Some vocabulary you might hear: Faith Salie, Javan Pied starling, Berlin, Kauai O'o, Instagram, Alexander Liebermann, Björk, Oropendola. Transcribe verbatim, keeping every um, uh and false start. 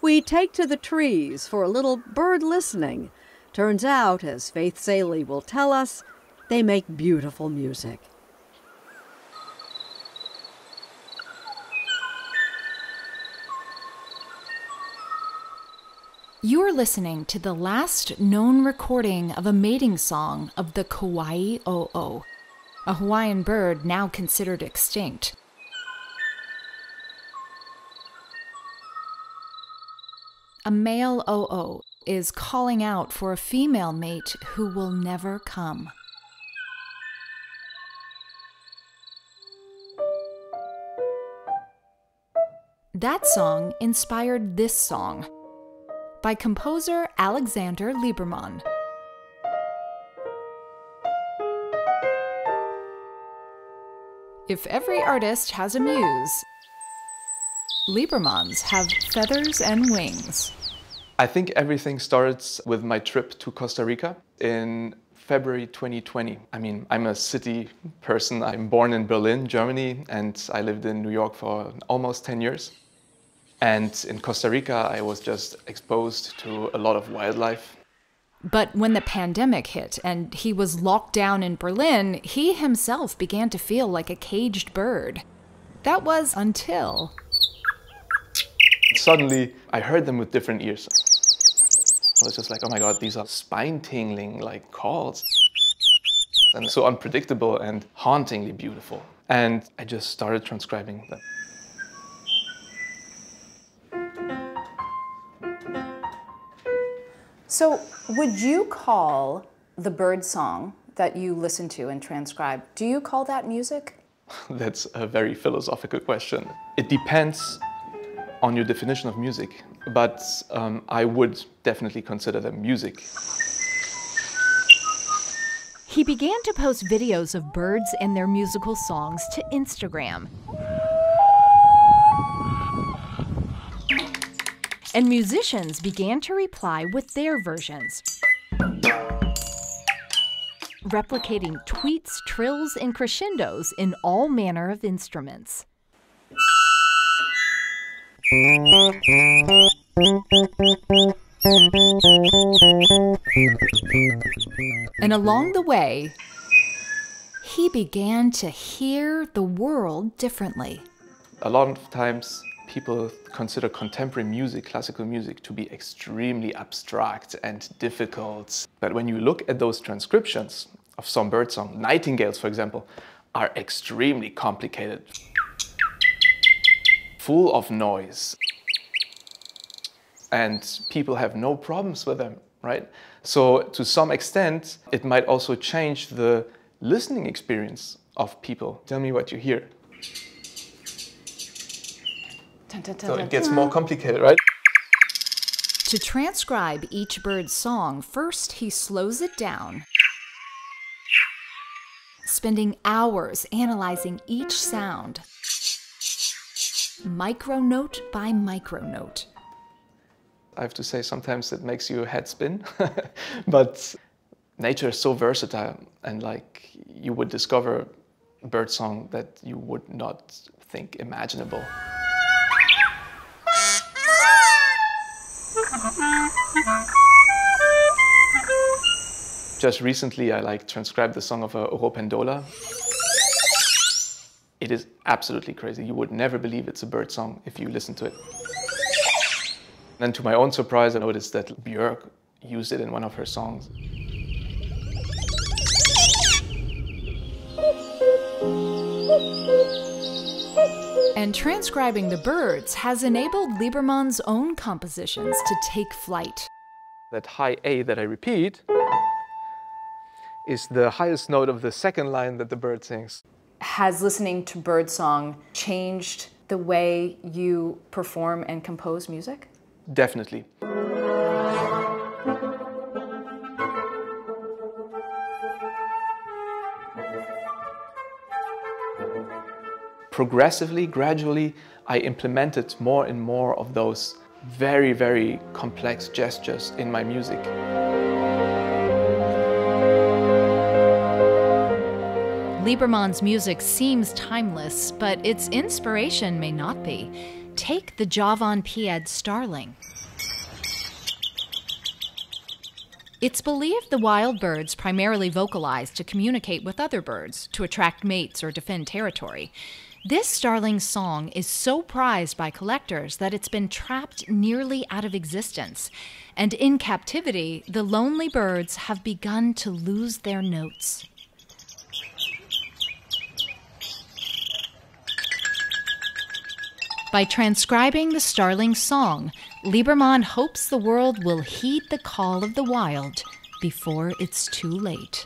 We take to the trees for a little bird listening. Turns out, as Faith Salie will tell us, they make beautiful music. You're listening to the last known recording of a mating song of the Kauai O'o, a Hawaiian bird now considered extinct. A male O'o is calling out for a female mate who will never come. That song inspired this song by composer Alexander Liebermann. If every artist has a muse, Liebermanns have feathers and wings. I think everything starts with my trip to Costa Rica in February twenty twenty. I mean, I'm a city person. I'm born in Berlin, Germany, and I lived in New York for almost ten years. And in Costa Rica, I was just exposed to a lot of wildlife. But when the pandemic hit and he was locked down in Berlin, he himself began to feel like a caged bird. That was until... suddenly, I heard them with different ears. I was just like, oh my God, these are spine-tingling like calls. And so unpredictable and hauntingly beautiful. And I just started transcribing them. So would you call the bird song that you listen to and transcribe, do you call that music? That's a very philosophical question. It depends on your definition of music, but um, I would definitely consider them music. He began to post videos of birds and their musical songs to Instagram. And musicians began to reply with their versions, replicating tweets, trills, and crescendos in all manner of instruments. And along the way, he began to hear the world differently. A lot of times, people consider contemporary music, classical music, to be extremely abstract and difficult. But when you look at those transcriptions of some birdsong, nightingales, for example, are extremely complicated, full of noise. And people have no problems with them, right? So to some extent, it might also change the listening experience of people. Tell me what you hear. So it gets more complicated, right? To transcribe each bird's song, first he slows it down, spending hours analyzing each sound, micronote by micronote. I have to say, sometimes it makes your head spin, but nature is so versatile, and like you would discover birdsong that you would not think imaginable. Just recently, I like transcribed the song of a Oropendola. It is absolutely crazy. You would never believe it's a bird song if you listen to it. And to my own surprise, I noticed that Björk used it in one of her songs. And transcribing the birds has enabled Liebermann's own compositions to take flight. That high A that I repeat is the highest note of the second line that the bird sings. Has listening to birdsong changed the way you perform and compose music? Definitely. Progressively, gradually, I implemented more and more of those very, very complex gestures in my music. Liebermann's music seems timeless, but its inspiration may not be. Take the Javan Pied starling. It's believed the wild birds primarily vocalize to communicate with other birds, to attract mates or defend territory. This starling's song is so prized by collectors that it's been trapped nearly out of existence. And in captivity, the lonely birds have begun to lose their notes. By transcribing the starling's song, Liebermann hopes the world will heed the call of the wild before it's too late.